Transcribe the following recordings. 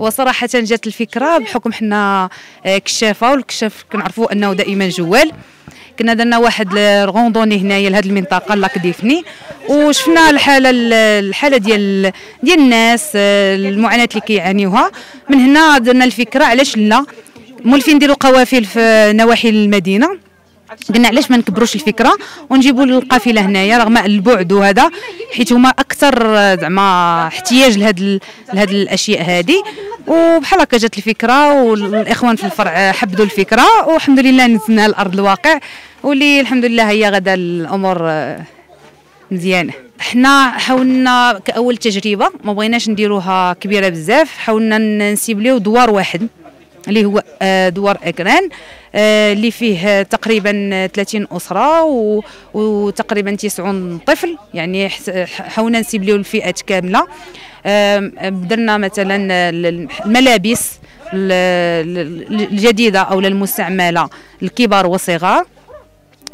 وصراحه جات الفكره بحكم حنا كشافه، والكشاف كنعرفوا انه دائما جوال. كنا درنا واحد الغوندوني هنايا لهاد المنطقه لاكديفني، وشفنا الحاله ديال الناس، المعاناه اللي كيعانيوها. من هنا درنا الفكره علاش لا مولفين نديروا قوافل في نواحي المدينه. قلنا علاش ما نكبروش الفكره ونجيبوا القافله هنايا رغم البعد وهذا، حيت هما اكثر زعما احتياج لهاد الاشياء هذه. وبحال هكا جات الفكره، والاخوان في الفرع حبدوا الفكره، والحمد لله نزلناها لارض الواقع، واللي الحمد لله هي غدا الامور مزيانه. حنا حاولنا كاول تجربه ما بغيناش نديروها كبيره بزاف، حاولنا نسيبليو دوار واحد اللي هو دوار إكران، اللي فيه تقريبا 30 أسرة وتقريبا 90 طفل. يعني حاولنا نسيبليو الفئات كاملة. درنا مثلا الملابس الجديدة أو المستعملة الكبار والصغار،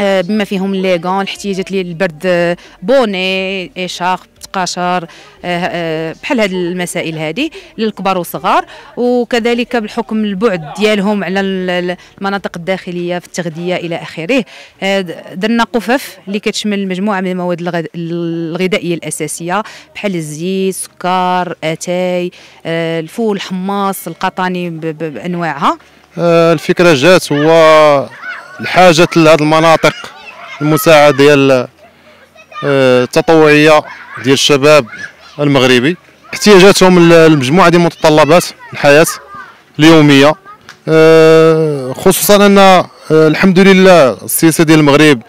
بما فيهم الليغون، الاحتياجات للبرد، بوني، إشاق، قشر، بحال هاد المسائل هذه للكبار والصغار. وكذلك بالحكم البعد ديالهم على المناطق الداخليه في التغذيه الى اخره، درنا قفف اللي كتشمل مجموعه من المواد الغذائيه الاساسيه بحال الزيت، السكر، اتاي، الفول، الحماص، القطاني بانواعها. الفكره جات هو الحاجه لهاد المناطق المساعده ديال التطوعيه ديال الشباب المغربي، احتياجاتهم لمجموعه ديال متطلبات الحياه اليوميه، خصوصا ان الحمد لله السياسه ديال المغرب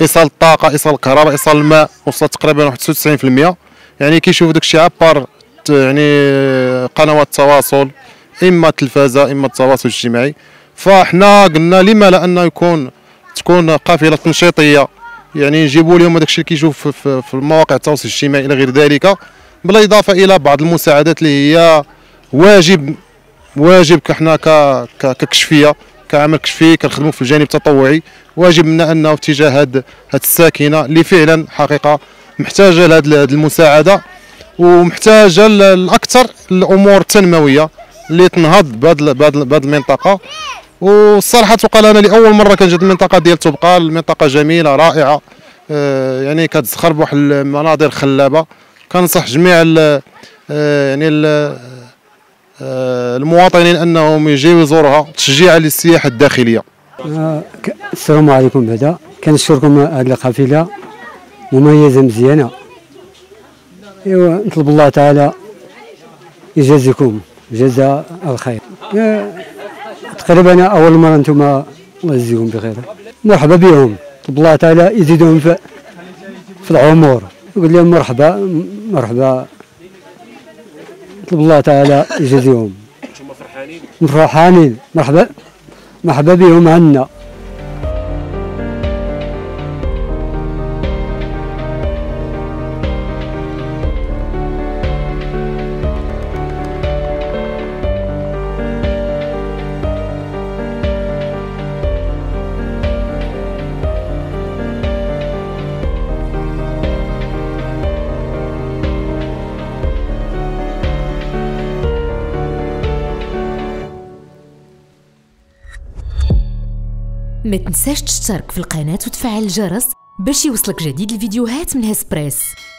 ايصال الطاقه، ايصال الكهرباء، ايصال الماء وصلت تقريبا 91%. يعني كيشوف داكشي عبر يعني قنوات التواصل، اما التلفازه اما التواصل الاجتماعي. فاحنا قلنا لما لا ان تكون قافله تنشيطيه، يعني نجيبوا لهم داكشي اللي كيشوف في مواقع التواصل الاجتماعي الى غير ذلك، بالاضافه الى بعض المساعدات اللي هي واجب حنا ككشفيه، كعمل كشفي كنخدموا في الجانب التطوعي، واجب منا انه اتجاه هاد الساكنه اللي فعلا حقيقه محتاجه لهاد المساعده، ومحتاجه الاكثر الامور التنمويه اللي تنهض بهاد المنطقه. والصراحه تقال انا لاول مره كنجد المنطقه ديال تبقال، المنطقه جميله رائعه، يعني كتزخر بواحد المناظر خلابه. كنصح جميع المواطنين انهم يجيو يزوروها تشجيعا للسياحه الداخليه. السلام عليكم. بعدا كنشكركم هاد القافله مميزه مزيانه. ايوا نطلب الله تعالى يجازيكم جزاء الخير. تقريبا اول مره انتم الله يجزيكم بخير. مرحبا بهم، الله تعالى يزيدهم في العمر. يقول لهم مرحبا مرحبا، نطلب الله تعالى يجزيهم. انتم فرحانين؟ فرحانين، مرحبا مرحبا بهم عندنا. ما تنساش تشترك في القناة وتفعل الجرس باش يوصلك جديد الفيديوهات من هسبريس.